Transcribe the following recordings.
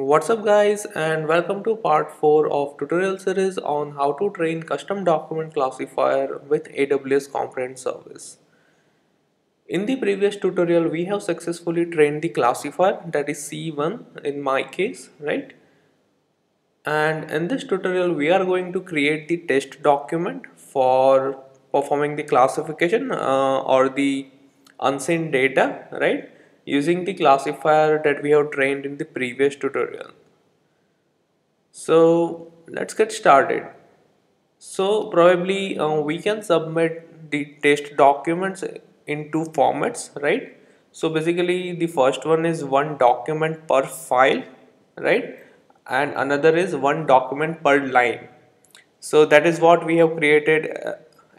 What's up guys, and welcome to part 4 of tutorial series on how to train custom document classifier with AWS Comprehend service. In the previous tutorial we have successfully trained the classifier, that is C1 in my case, right? And in this tutorial we are going to create the test document for performing the classification or the unseen data, right? Using the classifier that we have trained in the previous tutorial. So let's get started. So probably we can submit the test documents in two formats, right? So basically the first one is one document per file, right? And another is one document per line. So that is what we have created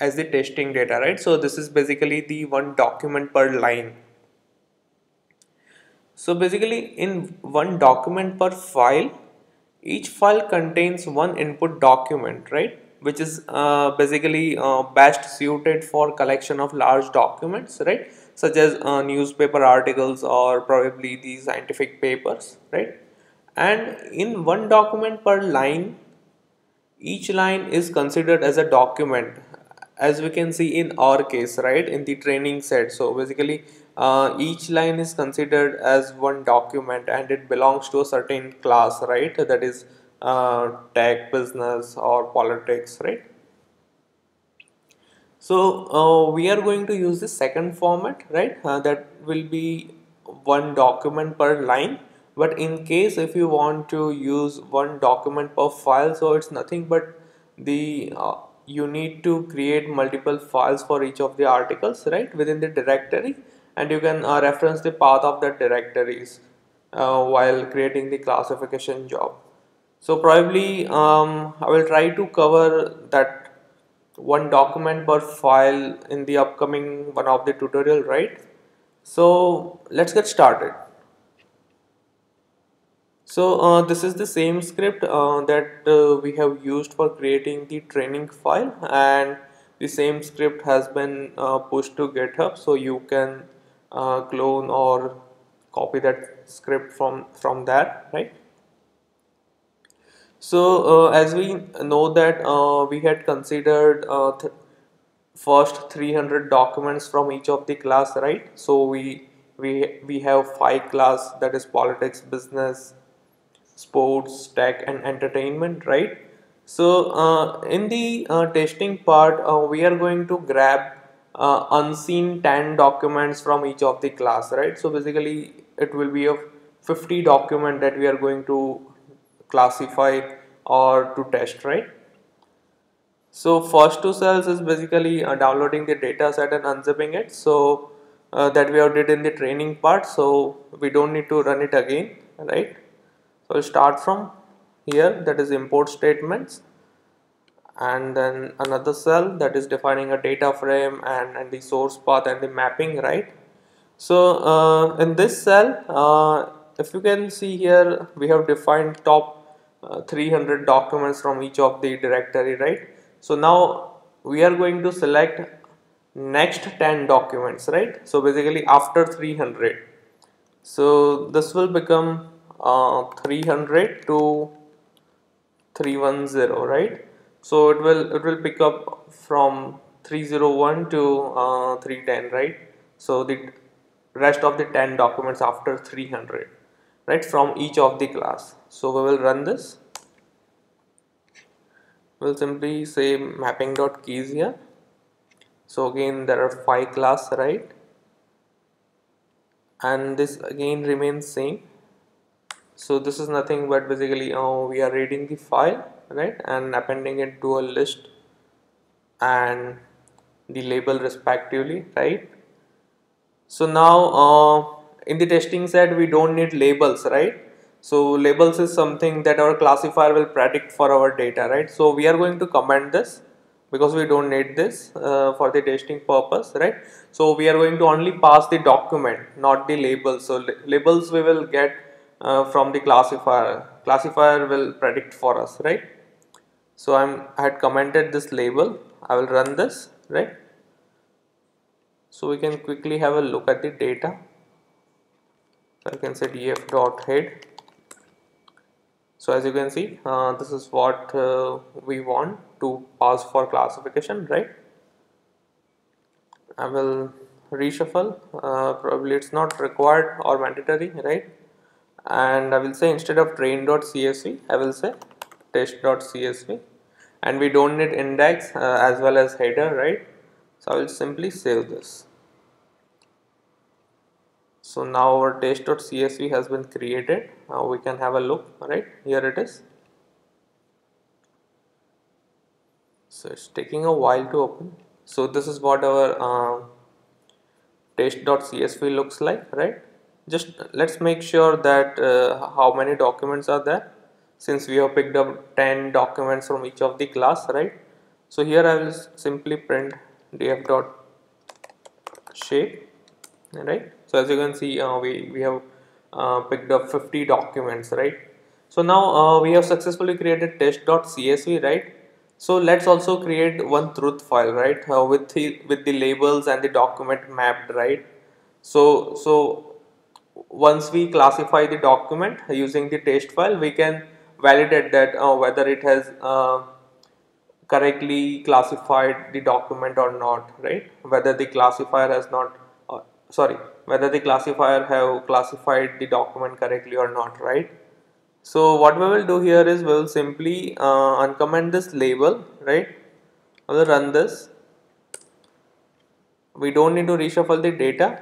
as the testing data, right? So this is basically the one document per line. So basically in one document per file, each file contains one input document, right, which is basically best suited for collection of large documents, right, such as newspaper articles or probably the scientific papers, right. And in one document per line, each line is considered as a document, as we can see in our case, right, in the training set. So basically each line is considered as one document and it belongs to a certain class, right, that is tech, business or politics, right. So we are going to use the second format, right, that will be one document per line. But in case if you want to use one document per file, so it's nothing but the you need to create multiple files for each of the articles, right, within the directory, and you can reference the path of the directories while creating the classification job. So probably I will try to cover that one document per file in the upcoming one of the tutorial, right? So let's get started. So this is the same script that we have used for creating the training file, and the same script has been pushed to GitHub, so you can clone or copy that script from that, right? So as we know that we had considered first 300 documents from each of the class, right? So we have 5 class, that is politics, business, sports, tech and entertainment, right? So in the testing part we are going to grab unseen 10 documents from each of the class, right? So basically it will be a 50 document that we are going to classify or to test, right? So first 2 cells is basically downloading the data set and unzipping it, so that we have did in the training part, so we don't need to run it again, right? So we'll start from here, that is import statements, and then another cell that is defining a data frame and the source path and the mapping, right? So in this cell if you can see here, we have defined top 300 documents from each of the directory, right? So now we are going to select next 10 documents, right? So basically after 300, so this will become 300 to 310, right? So it will pick up from 301 to 310, right? So the rest of the 10 documents after 300, right, from each of the class. So we will run this. We'll simply say mapping.keys here. So again there are 5 class, right? And this again remains same. So this is nothing but basically we are reading the file, right, and appending it to a list and the label respectively, right? So now in the testing set we don't need labels, right? So labels is something that our classifier will predict for our data, right? So we are going to comment this because we don't need this for the testing purpose, right? So we are going to only pass the document, not the labels. So labels we will get from the classifier will predict for us, right? So I had commented this label. I will run this, right? So we can quickly have a look at the data. So I can say df.head So as you can see, this is what we want to pass for classification, right? I will reshuffle, probably it's not required or mandatory, right? And I will say instead of train.csv, I will say test.csv, and we don't need index as well as header, right? So I will simply save this. So now our test.csv has been created. Now we can have a look, right? Here it is. So it's taking a while to open. So this is what our test.csv looks like, right? Just let's make sure that how many documents are there, since we have picked up 10 documents from each of the class, right? So here I will simply print df.shape, right? So as you can see, we have picked up 50 documents, right? So now we have successfully created test.csv, right? So let's also create one truth file, right? With the labels and the document mapped, right? So once we classify the document using the test file, we can validate that whether it has correctly classified the document or not, right? Whether the classifier has not, whether the classifier have classified the document correctly or not, right? So what we will do here is we will simply uncomment this label, right? I will run this. We don't need to reshuffle the data.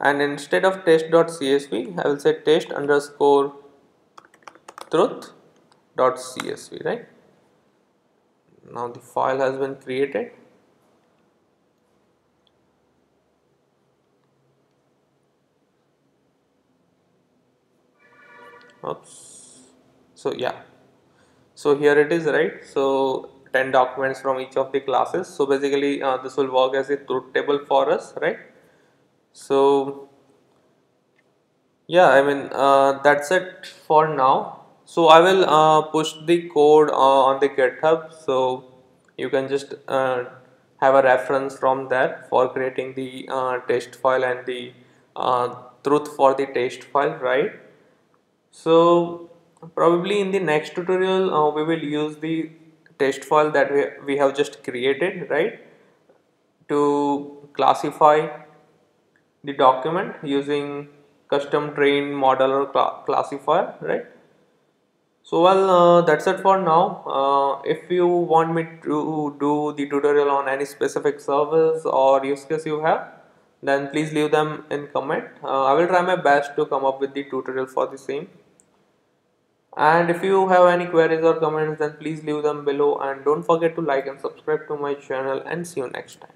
And instead of test.csv, I will say test_truth.csv, right? Now the file has been created. Oops. So yeah, so here it is, right? So 10 documents from each of the classes. So basically this will work as a truth table for us, right? So yeah, I mean that's it for now. So I will push the code on the GitHub, so you can just have a reference from there for creating the test file and the truth for the test file, right? So probably in the next tutorial we will use the test file that we have just created, right, to classify the document using custom trained model or classifier, right? So well, that's it for now. If you want me to do the tutorial on any specific service or use case you have, then please leave them in comment. I will try my best to come up with the tutorial for the same. And if you have any queries or comments, then please leave them below, and don't forget to like and subscribe to my channel, and see you next time.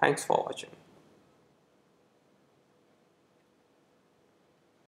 Thanks for watching.